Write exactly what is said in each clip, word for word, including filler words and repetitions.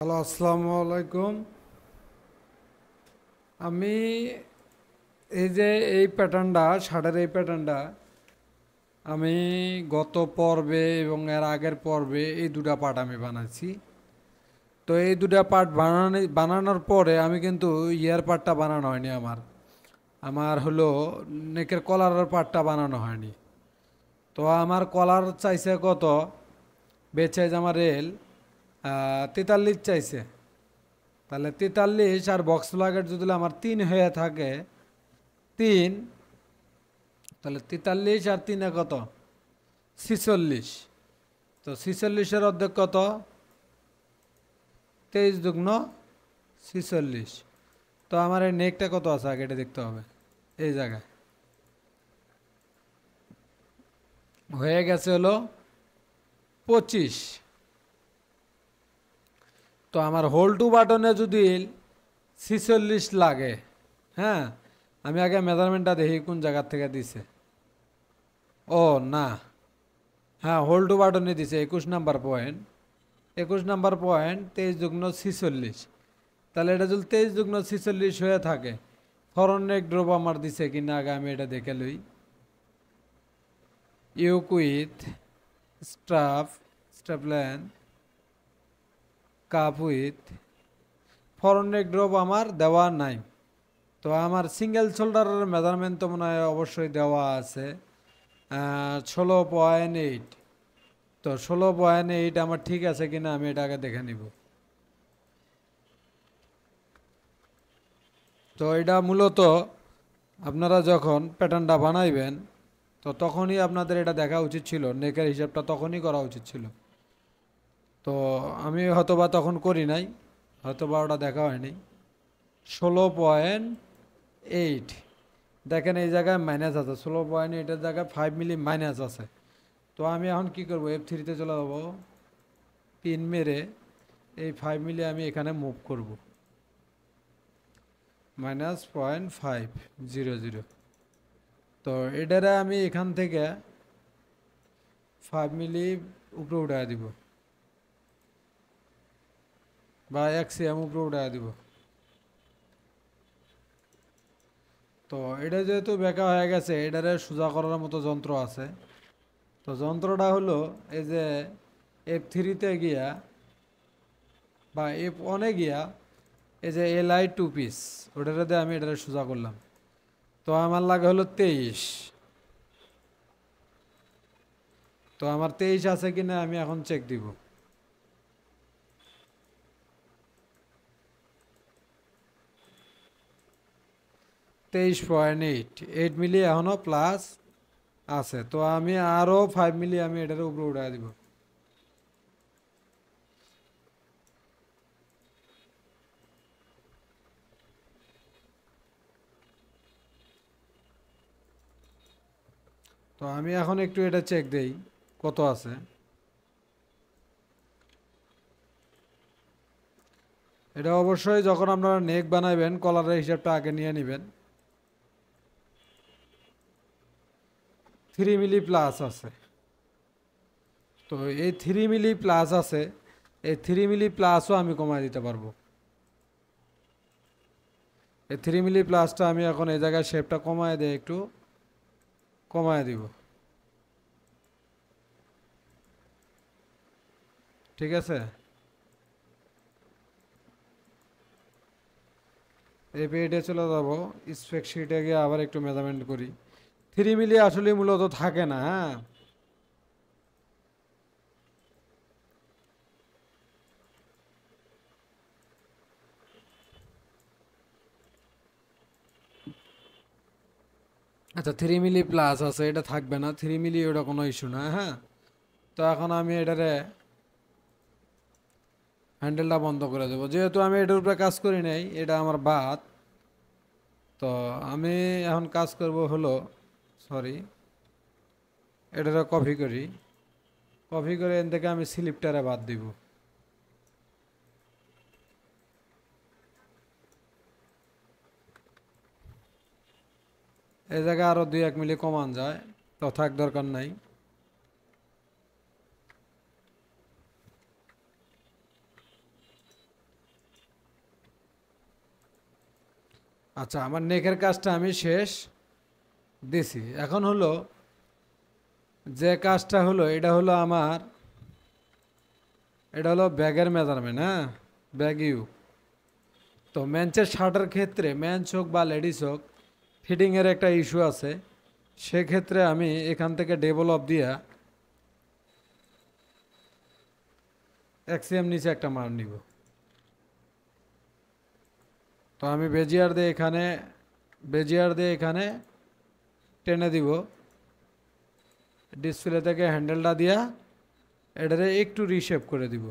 Hello, আসসালামু আলাইকুম। আমি এই যে এই প্যাটার্নটা, শার্টের এই প্যাটার্নটা আমি গত পর্বে এবং এর আগের পর্বে এই দুটা পার্ট আমি বানাইছি। তো এই দুটা পার্ট বানানো বানানোর পরে আমি কিন্তু ইয়ার পার্টটা বানানো হয়নি, আমার আমার হলো নেকের কলারের পার্টটা বানানো হয়নি। তো আমার কলার চাইছে কত, বেচাইজ আমার রেল তেতাল্লিশ চাইছে, তাহলে তেতাল্লিশ আর বক্স প্লাগের যদি আমার তিন হয়ে থাকে, তিন, তাহলে তেতাল্লিশ আর তিনে কত, ছিচল্লিশ। তো ছিচল্লিশের অর্ধেক কত, তেইশ দুগ্ন ছিচল্লিশ। তো আমার এই নেকটা কত আছে আগে এটা দেখতে হবে। এই জায়গায় হয়ে গেছে হলো পঁচিশ। তো আমার হোল টু বাটনে যদি ছিচল্লিশ লাগে, হ্যাঁ আমি আগে মেজারমেন্টটা দেখি কোন জায়গার থেকে দিছে। ও না, হ্যাঁ হোল টু বাটনে দিছে একুশ নাম্বার পয়েন্ট, একুশ নাম্বার পয়েন্ট তেইশ যুগ্ন ছিচল্লিশ। তাহলে এটা যদি তেইশ যুগ্ন ছিচল্লিশ হয়ে থাকে, ফরন নেক ড্রপ আমার দিছে কি না আগে আমি এটা দেখে লই। UCO with strap strapline cup with front neck drop আমার দেওয়া নাই। তো আমার সিঙ্গেল শোল্ডারের মেজারমেন্ট তো মনে হয় অবশ্যই দেওয়া আছে ষোলো পয়েন্ট এইট। তো ষোলো পয়েন্ট এইট আমার ঠিক আছে কিনা আমি এটা আগে দেখে নিব। তো এটা মূলত আপনারা যখন প্যাটার্নটা বানাইবেন তো তখনই আপনাদের এটা দেখা উচিত ছিল, নেকের হিসাবটা তখনই করা উচিত ছিল। তো আমি হয়তোবা তখন করি নাই, হয়তোবা ওটা দেখা হয়নি। ষোলো পয়েন্ট এইট দেখেন এই জায়গায় মাইনাস আছে, ষোলো পয়েন্ট এইটের জায়গায় ফাইভ মিলি মাইনাস আছে। তো আমি এখন কি করব, এফ থ্রিতে চলে যাব, পিন মেরে এই ফাইভ মিলি আমি এখানে মুভ করব, minus point five zero zero. তো এটারে আমি এখান থেকে ফাইভ মিলি উপরে উঠা দিব বা এক সিএম উপরে উঠা দিব। তো এটা যেহেতু বেঁকা হয়ে গেছে, এটারে সোজা করার মতো যন্ত্র আছে। তো যন্ত্রটা হলো এই যে এফ থ্রিতে গিয়া বা এফ ওয়ানে গিয়া এই যে এল আই টু পিস, ওটারে দিয়ে আমি এটারে সোজা করলাম। তো আমার লাগে হলো তেইশ। তো আমার তেইশ আছে কিনা আমি এখন চেক দিব। তেইশ পয়েন্ট এইট এইট মিলি এখনও প্লাস আছে। তো আমি আরও ফাইভ মিলি আমি এটার উপরে উঠাই দিব। তো আমি এখন একটু এটা চেক দেই কত আছে। এটা অবশ্যই যখন আপনারা নেক বানাবেন কলারের হিসাবটা আগে নিয়ে নেবেন। থ্রি মিলি প্লাস আছে। তো এই থ্রি মিলি প্লাস আছে, এই থ্রি মিলি প্লাসও আমি কমাই দিতে পারবো। এই থ্রি মিলি প্লাসটা আমি এখন এই জায়গায় শেপটা কমাই দিয়ে একটু কমাই দিব, ঠিক আছে। এই পেটে চলে যাবো, স্প্রেডশিটে গিয়ে আবার একটু মেজারমেন্ট করি। থ্রি মিলি আসলে মূলত থাকে না, হ্যাঁ আচ্ছা থ্রি মিলি প্লাস আছে, এটা থাকবে না, থ্রি মিলি ওটা কোনো ইস্যু না। হ্যাঁ তো এখন আমি এটারে হ্যান্ডেলটা বন্ধ করে দেবো, যেহেতু আমি এটার উপরে কাজ করি নাই, এটা আমার বাদ। তো আমি এখন কাজ করব হলো, সরি এটারে কপি করি, কপি করে এখান থেকে আমি স্লিপটারে বাদ দিব। এই জায়গায় আরও দুই এক মিলি কমান যায়, তো থাক দরকার নাই। আচ্ছা, আমার নেকের কাজটা আমি শেষ দিছি। এখন হলো যে কাজটা হলো, এটা হলো আমার, এটা হলো ব্যাগের মেজারমেন্ট। হ্যাঁ, ব্যাগ ইউ। তো মেন্সের শার্টের ক্ষেত্রে মেন্স হোক বা লেডিস হোক ফিটিংয়ের একটা ইস্যু আছে। সেক্ষেত্রে আমি এখান থেকে ডেভেলপ দিয়া এক্সএম নিচে একটা মার নিব। তো আমি বেজিয়ার দিয়ে এখানে বেজিয়ার দিয়ে এখানে টেনে দিব। ডিসপ্লে থেকে হ্যান্ডেলটা দিয়া এটারে একটু রিশেপ করে দিব।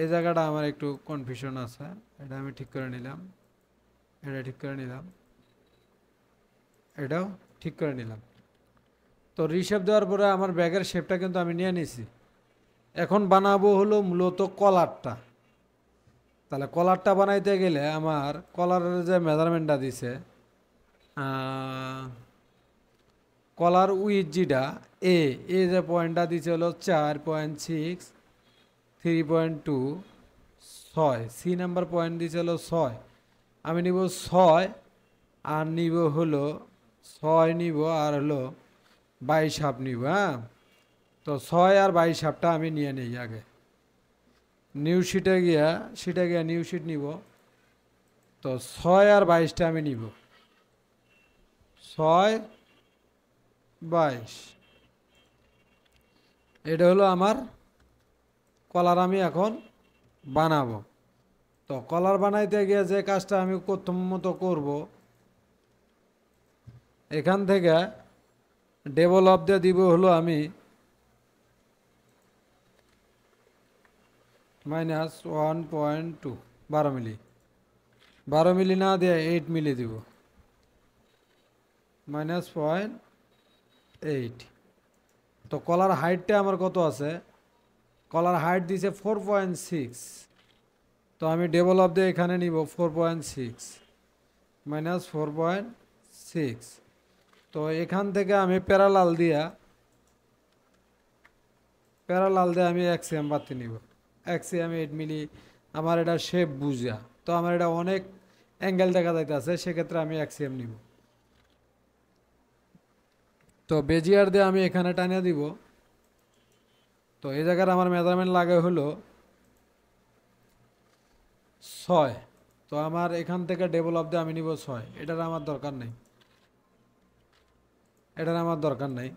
এই জায়গাটা আমার একটু কনফিউশন আছে, এটা আমি ঠিক করে নিলাম, এটা ঠিক করে নিলাম, এটাও ঠিক করে নিলাম। তো রিশেপ দেওয়ার পরে আমার ব্যাগের শেপটা কিন্তু আমি নিয়ে নিছি। এখন বানাবো হলো মূলত কলারটা। তাহলে কলারটা বানাইতে গেলে আমার কলারের যে মেজারমেন্টটা দিছে, কলার উইথ যেটা এ এ যে পয়েন্টটা দিছে হলো চার point six three point two ছয়, সি নাম্বার পয়েন্ট দিছে হলো ছয়। আমি নিব ছয় আর নিব হলো ছয় নিব আর হলো বাইশ হাফ নিব। হ্যাঁ, তো ছয় আর বাইশ হাফটা আমি নিয়ে নিই আগে। নিউ শিটে গিয়া শিটে গিয়া নিউ শিট নিব। তো ছয় আর বাইশটা আমি নিব, ছয় বাইশ। এটা হলো আমার কলার আমি এখন বানাবো। তো কলার বানাইতে গিয়ে যে কাজটা আমি প্রথম মতো করব, এখান থেকে ডেভেলপ দিয়ে দিব হলো আমি মাইনাস ওয়ান পয়েন্ট টু বারো মিলি, বারো মিলি না দিয়ে এইট মিলি দিব, মাইনাস পয়েন্ট এইট। তো কলার হাইটটা আমার কত আছে, কলার হাইট দিছে ফোর পয়েন্ট সিক্স। তো আমি ডেভেলপ দিয়ে এখানে নিব four point six minus four point six. তো এখান থেকে আমি প্যারালাল দিয়া প্যারালাল দিয়ে আমি এক্সএম বাতি নিব। এক্সএম এইট মিলি আমার এটা শেপ বুঝা। তো আমার এটা অনেক অ্যাঙ্গেল দেখা যাইতেছে, সেক্ষেত্রে আমি এক্সএম নিব। তো বেজিয়ার দিয়ে আমি এখানে টানিয়ে দিব। তো এই জায়গার আমার মেজারমেন্ট লাগে হলো ছয়। তো আমার এখান থেকে ডেভেলপ দিয়ে আমি নিব ছয়। এটার আমার দরকার নেই, এটার আমার দরকার নেই।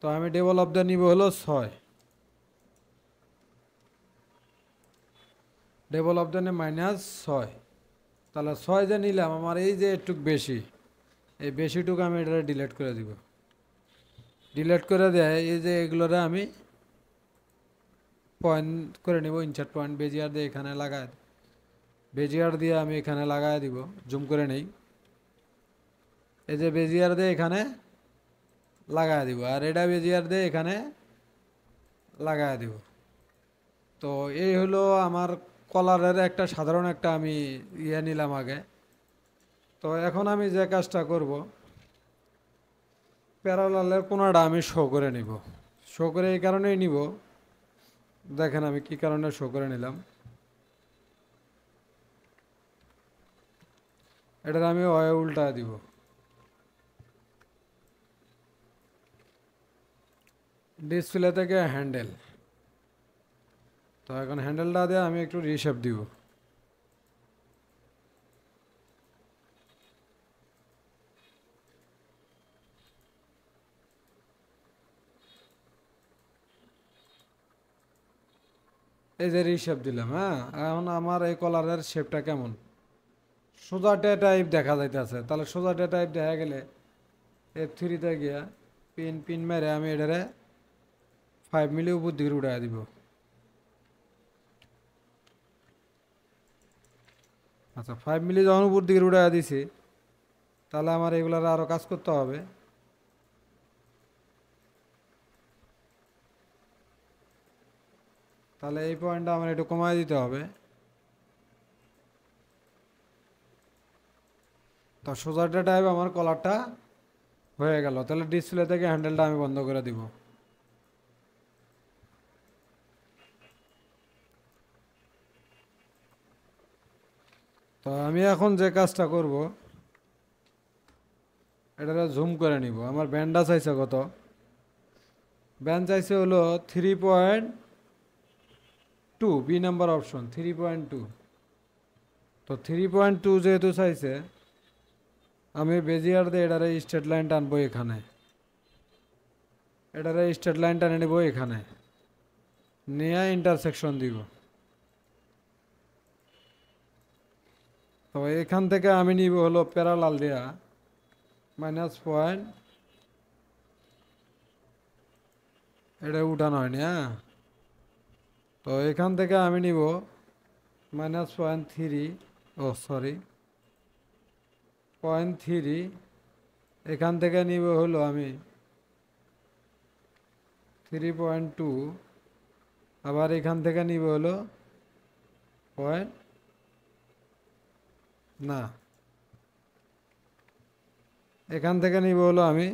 তো আমি ডেভেলপ দিয়ে নিব হলো ছয়, ডেভেলপ দিয়ে মাইনাস ছয়। তাহলে ছয় যে নিলাম, আমার এই যে একটুক বেশি, এই বেশিটুকু আমি এটা ডিলিট করে দিব। ডিলিট করে দেয় এই যে এগুলোরে আমি পয়েন্ট করে নিব, ইনসার্ট পয়েন্ট বেজিয়ার দিয়ে এখানে লাগায়, বেজিয়ার দিয়ে আমি এখানে লাগায় দিব। জুম করে নেই, এই যে বেজিয়ার দিয়ে এখানে লাগায় দিব, আর এটা বেজিয়ার দিয়ে এখানে লাগায় দিব। তো এই হলো আমার কলারের একটা সাধারণ একটা আমি ইয়ে নিলাম আগে। তো এখন আমি যে কাজটা করব, প্যারালালের কোনাটা আমি শো করে নিব। শো করে এই কারণেই নিব, দেখেন আমি কি কারণে শো করে নিলাম। এটার আমি ওয়ে উল্টা দিব। ডিসপ্লে থেকে হ্যান্ডেল। তো এখন হ্যান্ডেলটা দিয়ে আমি একটু রিশেপ দিব। এই যে রিশেপ দিলাম। হ্যাঁ, এখন আমার এই কলারের শেপটা কেমন, সোজাটে টাইপ দেখা যাইতেছে। তাহলে সোজাটে টাইপ দেখা গেলে এফ থ্রিতে গিয়া পিন পিন মেরে আমি এটারে ফাইভ মিলি উপর দিকে উঠাই দিব। আচ্ছা, ফাইভ মিলি যখন উপর দিকে উঠাই দিছি, তাহলে আমার এগুলার আরও কাজ করতে হবে। তাহলে এই পয়েন্টটা আমার একটু কমায় দিতে হবে। তো সোজাটা টাইপ আমার কলারটা হয়ে গেল। তাহলে ডিসপ্লে থেকে হ্যান্ডেলটা আমি বন্ধ করে দিব। তো আমি এখন যে কাজটা করব এটা জুম করে নিব। আমার ব্যান্ডটা চাইছে কত? ব্যান্ড চাইছে হলো three point two, B number option three point two. তো থ্রি পয়েন্ট টু যেহেতু চাইছে আমি বেজিয়ার দিয়ে এটারে স্ট্রেট লাইন টানবো এখানে, এটারে স্ট্রেট লাইন টানে নেব এখানে, নিয়ে ইন্টারসেকশন দিব। তো এখান থেকে আমি নিব হলো প্যারালাল দেয়া মাইনাস পয়েন্ট, এটা উঠানো হয়নি। হ্যাঁ, তো এখান থেকে আমি নিব minus point three, oh sorry point three. এখান থেকে নিব হলো আমি থ্রি পয়েন্ট টু, আবার এখান থেকে নিব হলো পয়েন্ট না এখান থেকে নিব হলো আমি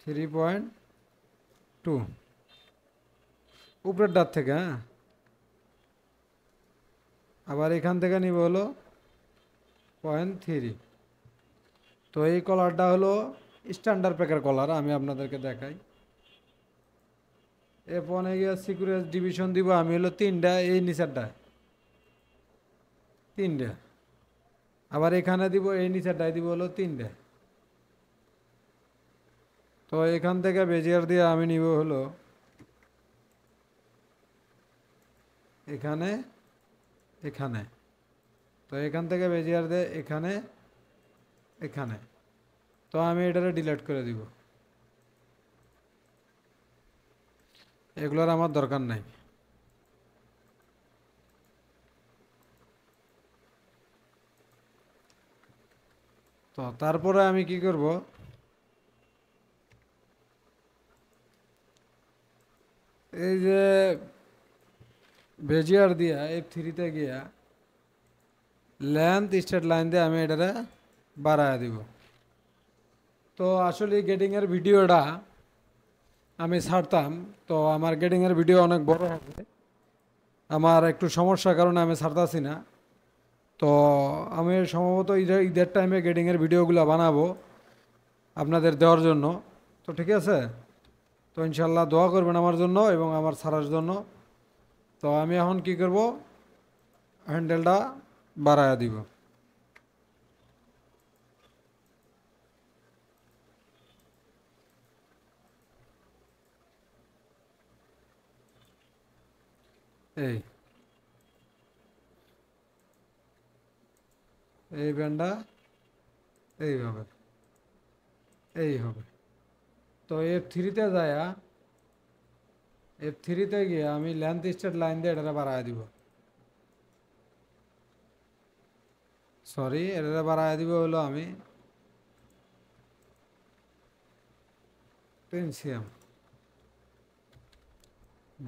থ্রি পয়েন্ট টু উপরের ডার থেকে। হ্যাঁ, আবার এখান থেকে নিব হলো পয়েন্ট থ্রি। তো এই কলারটা হলো স্ট্যান্ডার্ড প্যাকের কলার, আমি আপনাদেরকে দেখাই। এরপর গিয়ে সিকিউরিটি ডিভিশন দিব আমি হলো তিনটা, এই নিচেরটায় তিনটা, আবার এখানে দিব এই নিচেরটায় দিব হলো তিনটা। তো এখান থেকে বেজিয়ার দিয়ে আমি নিব হলো এখানে এখানে, তো এখান থেকে বেজিয়ার দিয়ে এখানে এখানে। তো আমি এটারে ডিলিট করে দিব, এগুলোর আমার দরকার নাই। তো তারপরে আমি কি করব, এই যে বেজিয়ার দিয়া এফ থ্রিতে গিয়া লেন্থ স্ট্রেট লাইন দিয়ে আমি এটারে বাড়ায় দিব। তো আসলে গেটিংয়ের ভিডিওটা আমি ছাড়তাম, তো আমার গেটিংয়ের ভিডিও অনেক বড় হবে, আমার একটু সমস্যার কারণে আমি ছাড়তাছি না। তো আমি সম্ভবত ঈদের টাইমে গেটিংয়ের ভিডিওগুলো বানাবো আপনাদের দেওয়ার জন্য। তো ঠিক আছে, তো ইনশাল্লাহ দোয়া করবেন আমার জন্য এবং আমার ছাড়ার জন্য। তো আমি এখন কি করব, হ্যান্ডেলটা বাড়ায় দিব। এই এই ব্যান্ডা এইভাবে এই হবে। তো এফ থ্রিতে যায়া এফ থ্রিতে গিয়ে আমি লেন্থ স্ট্রেট লাইন দিয়ে এটা বাড়ায় দিব, সরি এটা বাড়ায় দিব হলো আমি টেনসিয়াম।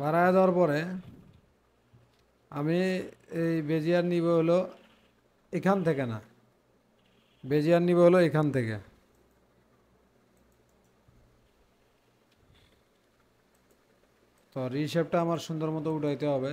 বাড়ায় দেওয়ার পরে আমি এই বেজিয়ার নিব হলো এখান থেকে, না বেজিয়ার নিব হলো এখান থেকে। তো রিশেপটা আমার সুন্দর মতো উঠাইতে হবে।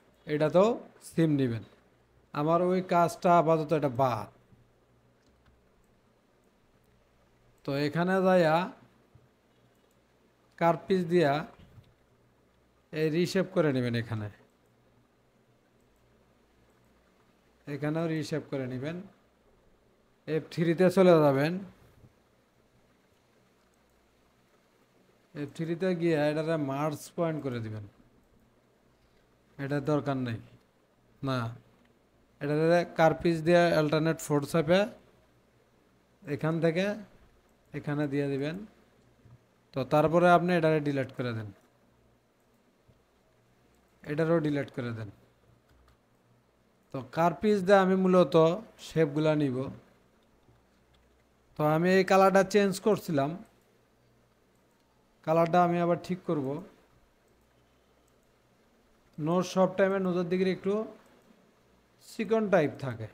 এটা তো সিম নেবেন। আমার ওই কাজটা আপাতত এটা বাদ। তো এখানে যাইয়া কার্পিস দিয়া এই রিশেপ করে নেবেন, এখানে এখানেও রিশেপ করে নেবেন। এফ থ্রিতে চলে যাবেন, এফ থ্রিতে গিয়ে এটাতে মার্জ পয়েন্ট করে দিবেন। এটা দরকার নেই না এটা কার্পিস দিয়ে অল্টারনেট ফোর্স হবে এখান থেকে এখানে দিয়ে দিবেন তো তারপরে আপনি এটারে ডিলিট করে দেন এটারও ডিলিট করে দেন তো কার্পিস দিয়ে আমি মূলত শেপগুলা নিব তো আমি এই কালারটা চেঞ্জ করছিলাম কালারটা আমি আবার ঠিক করব নোজ সব টাইমে নোজের দিকে একটু চিকন টাইপ থাকে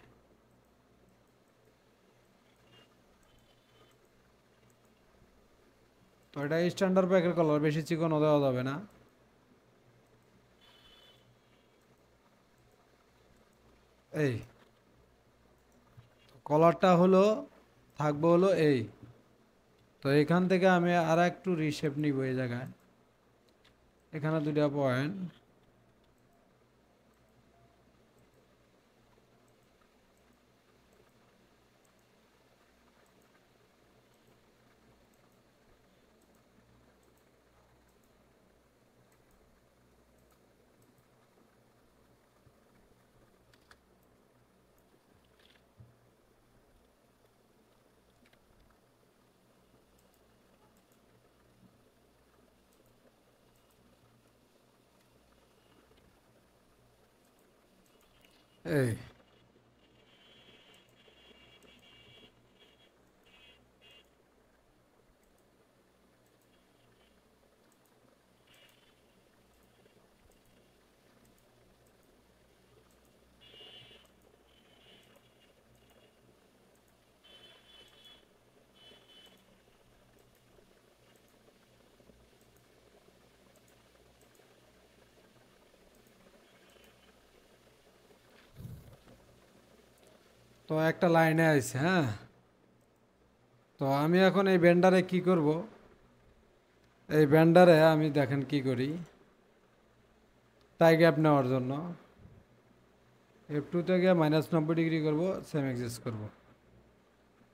তো এটা স্ট্যান্ডার্ড প্যাকের কালার বেশি চিকন দেওয়া যাবে না এই কালারটা হলো থাকবে হলো এই তো এখান থেকে আমি আর একটু রিশেপ নিব এই জায়গায় এখানে দুটো পয়েন্ট এই তো একটা লাইনে আইছে হ্যাঁ তো আমি এখন এই ব্যান্ডারে কি করব এই ব্যান্ডারে আমি দেখেন কি করি টাই গ্যাপ নেওয়ার জন্য এফ টু থেকে মাইনাস নব্বই ডিগ্রি করব সেম এক্সিস্ট করব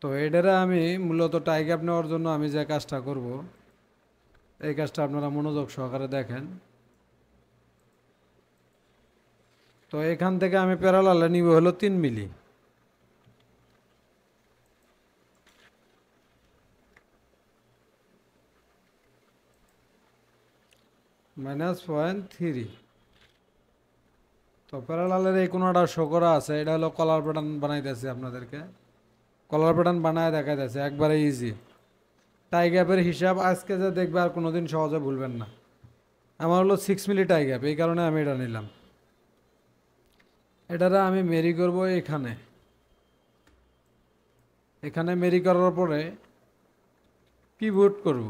তো এটারে আমি মূলত টাই গ্যাপ নেওয়ার জন্য আমি যে কাজটা করব এই কাজটা আপনারা মনোযোগ সহকারে দেখেন তো এখান থেকে আমি প্যারালালে নিব হলো তিন মিলি মাইনাস পয়েন্ট থ্রি তো প্যারালালের এই কোনোটা শো করা আছে এটা হলো কলার প্যাটার্ন বানাইতেছে আপনাদেরকে কলার প্যাটার্ন বানায় দেখাইতেছে একবারে ইজি টাই গ্যাপের হিসাব আজকে যে দেখবে আর কোনো দিন সহজে ভুলবেন না আমার হলো সিক্স মিলি টাই গ্যাপ এই কারণে আমি এটা নিলাম এটারে আমি মেরি করব এখানে এখানে মেরি করার পরে পিভট করব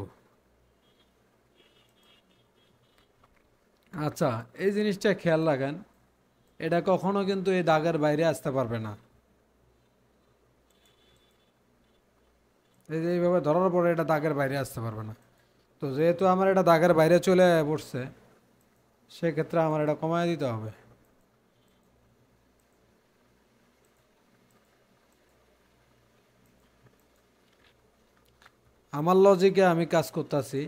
আচ্ছা এই জিনিসটা খেয়াল রাখেন এটা কখনো কিন্তু এই দাগের বাইরে আসতে পারবে না এই যে এইভাবে ধরার পরে এটা দাগের বাইরে আসতে পারবে না তো যেহেতু আমার এটা দাগের বাইরে চলে পড়ছে সেক্ষেত্রে আমার এটা কমায় দিতে হবে আমার লজিকে আমি কাজ করতেছি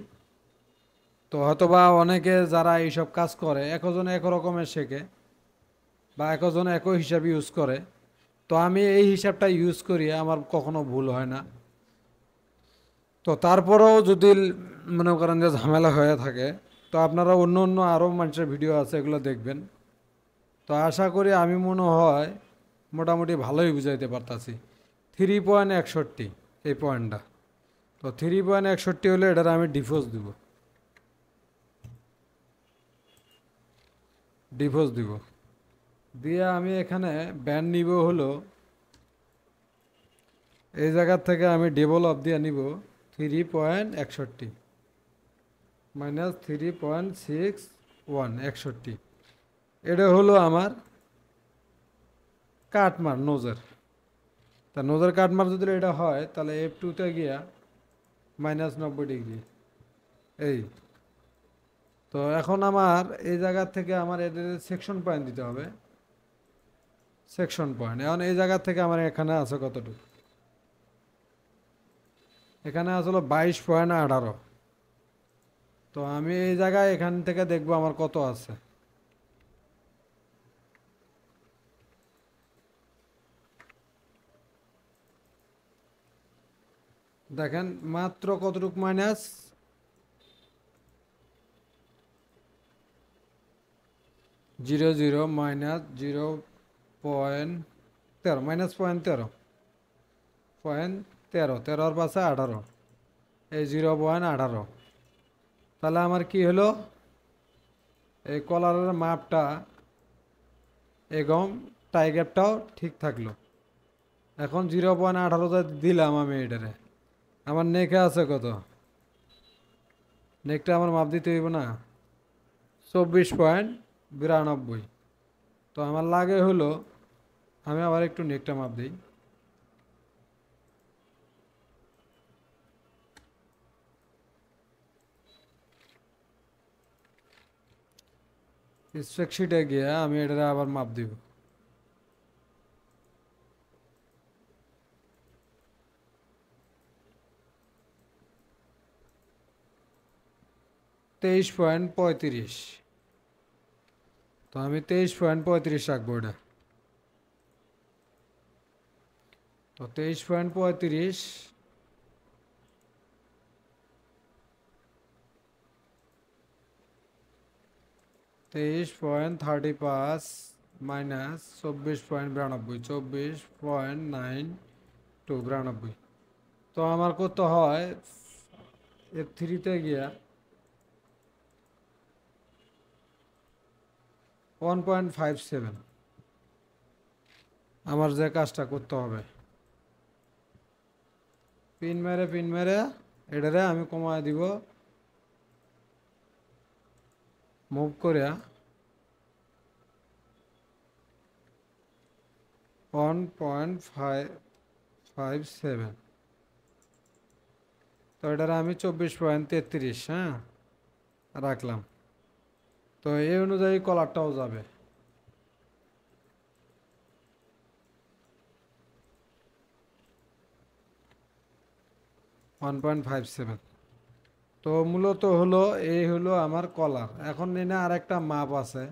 তো হয়তোবা অনেকে যারা এইসব কাজ করে একজন একরকমের শেখে বা একজন একই হিসাব ইউজ করে তো আমি এই হিসাবটা ইউজ করি আমার কখনো ভুল হয় না তো তারপরেও যদি মনে করেন যে ঝামেলা হয়ে থাকে তো আপনারা অন্য অন্য আরও মানুষের ভিডিও আছে এগুলো দেখবেন তো আশা করি আমি মনে হয় মোটামুটি ভালোই বুঝাইতে পারতাছি থ্রি পয়েন্ট একষট্টি এই পয়েন্টটা তো থ্রি পয়েন্ট একষট্টি হলে এটার আমি ডিফোজ দেবো ডিফোজ দিব দিয়ে আমি এখানে ব্যান্ড নিব হলো এই জায়গার থেকে আমি ডেভেলপ দিয়ে নিব থ্রি পয়েন্ট একষট্টি minus three point six one একষট্টি এটা হলো আমার কাটমার নোজের তা নোজের কাটমার যদি এটা হয় তাহলে এফ টুতে গিয়া মাইনাস নব্বই ডিগ্রি এই তো এখন আমার এই জায়গা থেকে আমার এদের সেকশন পয়েন্ট দিতে হবে সেকশন পয়েন্ট এখন এই জায়গা থেকে আমার এখানে আছে কতটুকু এখানে আসলে বাইশ পয়েন্ট আঠারো তো আমি এই জায়গায় এখান থেকে দেখব আমার কত আছে দেখেন মাত্র কতটুক minus, zero zero minus zero point তেরো মাইনাস পয়েন্ট তেরো পয়েন্ট তেরো তেরোর পাশে আঠারো, এই জিরো পয়েন্ট আঠারো। তাহলে আমার কি হলো, এই কলারের মাপটা এবং টাইগারটাও ঠিক থাকলো। এখন জিরো পয়েন্ট আঠারোতে দিলাম আমি এটারে, আমার নেকে আছে কত, নেকটা আমার মাপ দিতে হইব না, চব্বিশ পয়েন্ট বিরানব্বই। তো আমার লাগে হলো, আমি আবার একটু নেকটা মাপ দিই, স্প্রেডশিটে গিয়ে আমি এটা আবার মাপ দিব। তেইশ পয়েন্ট পঁয়ত্রিশ, তো আমি তেইশ পয়েন্ট পঁয়ত্রিশ রাখবো এটা। তো তেইশ পয়েন্ট পঁয়ত্রিশ তেইশ পয়েন্ট থার্টি পাঁচ মাইনাস চব্বিশ পয়েন্ট বিরানব্বই, চব্বিশ পয়েন্ট নাইন টু বিরানব্বই। তো আমার কত হয়, এফ থ্রিতে গিয়া ওয়ান পয়েন্ট ফাইভ সেভেন আমার যে কাজটা করতে হবে, পিন মেরে পিন মেরে এটারে আমি কমায় দিব, মুভ করে one point five five seven. তো এটার আমি চব্বিশ পয়েন্ট তেত্রিশ হ্যাঁ রাখলাম। তো এই অনুযায়ী কলারটাও যাবে। ওয়ান পয়েন্ট ফাইভ সেভেন তো মূলত হলো, এই হলো আমার কলার। এখন এনে আর একটা মাপ আছে,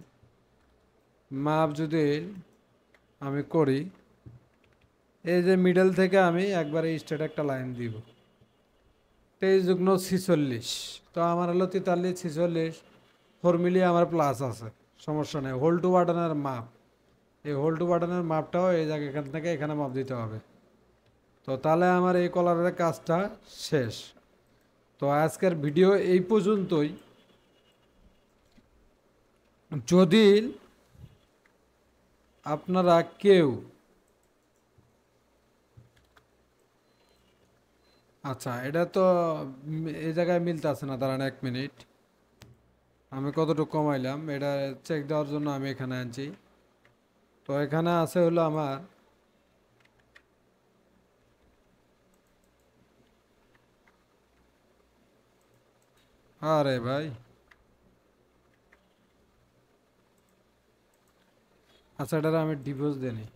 মাপ যদি আমি করি, এই যে মিডল থেকে আমি একবারে স্ট্রেট একটা লাইন দিব, তেইশ যুগ্ন ছিচল্লিশ। তো আমার হলো তেতাল্লিশ ছিচল্লিশ ফর্মিলিয়ে আমার প্লাস আছে, সমস্যা নেই। হোল টু বাটনের মাপ, এই হোল টু বাটনের মাপটাও এই জায়গা এখান থেকে এখানে মাপ দিতে হবে। তো তাহলে আমার এই কলারের কাজটা শেষ। তো আজকের ভিডিও এই পর্যন্তই। যদি আপনারা কেউ আচ্ছা এটা তো এই জায়গায় মিলতে আছে না, দাঁড়ান এক মিনিট, আমি কতটুকু কমাইলাম এটা চেক দেওয়ার জন্য আমি এখানে আনছি। তো এখানে আছে হলো আমার আরে ভাই আচ্ছা এটা আমি ডিভোর্স দেনি, তেইশ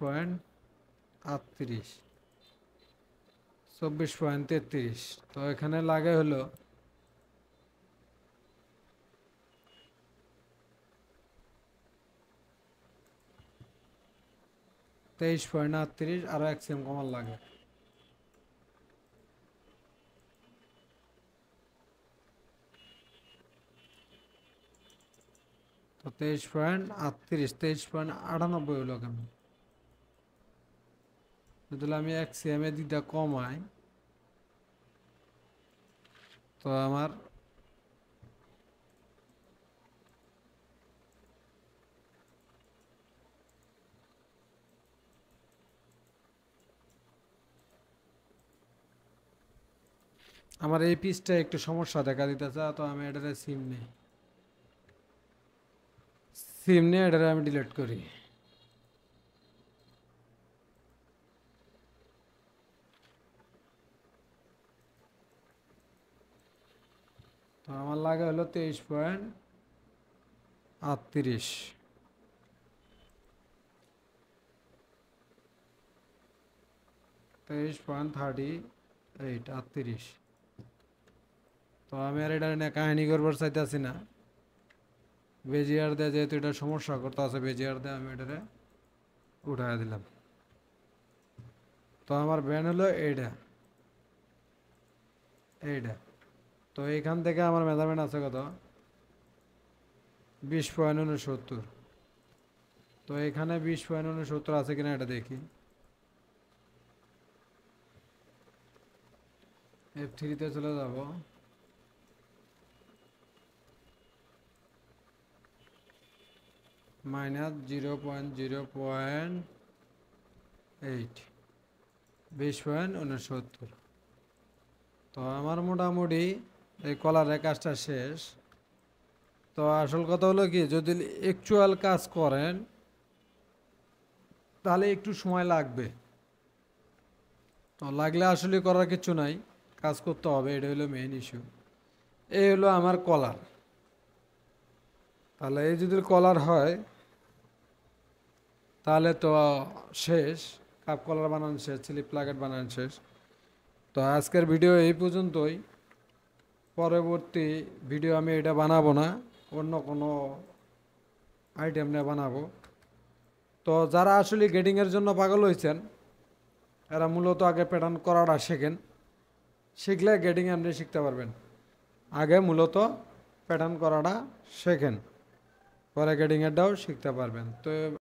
পয়েন্ট আটত্রিশ চব্বিশ পয়েন্ট তেত্রিশ। তো এখানে লাগে হলো তেইশ পয়েন্ট আটত্রিশ, আরো এক সেম কমার লাগে। তো তেইশ পয়েন্ট আটত্রিশ তেইশ পয়েন্ট আটানব্বই হলো। কেন যদি আমি এক সেমে দিটা কমাই, তো আমার আমার এই পিসটা একটু সমস্যা দেখা দিতেছে। তো আমি এটারে সিম নেই সিম নেই এটারে আমি ডিলিট করি। তো আমার লাগে হলো তেইশ পয়েন্ট আটত্রিশ তেইশ পয়েন্ট থার্টি এইট আটত্রিশ। তো আমি আর এটা নিয়ে কাহিনী করবার চাইতেছি না। বেজিয়ার দেয় যেহেতু এটা সমস্যা করতে আছে, বেজিয়ার দেয় আমি এটারে উঠাই দিলাম। তো আমার ব্যান হলো এইটা এইটা। তো এইখান থেকে আমার মেজারমেন্ট আছে কত, বিশ পয়েন্ট উনসত্তর। তো এখানে বিশ পয়েন্ট উনসত্তর আছে কিনা এটা দেখি। এফ থ্রিতে চলে যাব। Minus zero point zero point eight, বিশ পয়েন্ট উনসত্তর। তো আমার মোটামুটি এই কলার কাজটা শেষ। তো আসল কথা হলো কি, যদি অ্যাকচুয়াল কাজ করেন তাহলে একটু সময় লাগবে। তো লাগলে আসলে করার কিছু নাই, কাজ করতে হবে, এটা হলো মেইন ইস্যু। এই হলো আমার কলার। তাহলে এই যদি কলার হয় তাহলে তো শেষ, কাপ কলার বানান শেষ, স্লিপ প্লাকেট বানান শেষ। তো আজকের ভিডিও এই পর্যন্তই। পরবর্তী ভিডিও আমি এটা বানাবো না, অন্য কোনো আইটেম নিয়ে বানাবো। তো যারা আসলে গেটিংয়ের জন্য পাগল হয়েছেন এরা মূলত আগে প্যাটার্ন করাটা শেখেন, শিখলে গেটিং আপনি শিখতে পারবেন। আগে মূলত প্যাটার্ন করাটা শেখেন, পরে গেটিংয়েরটাও শিখতে পারবেন। তো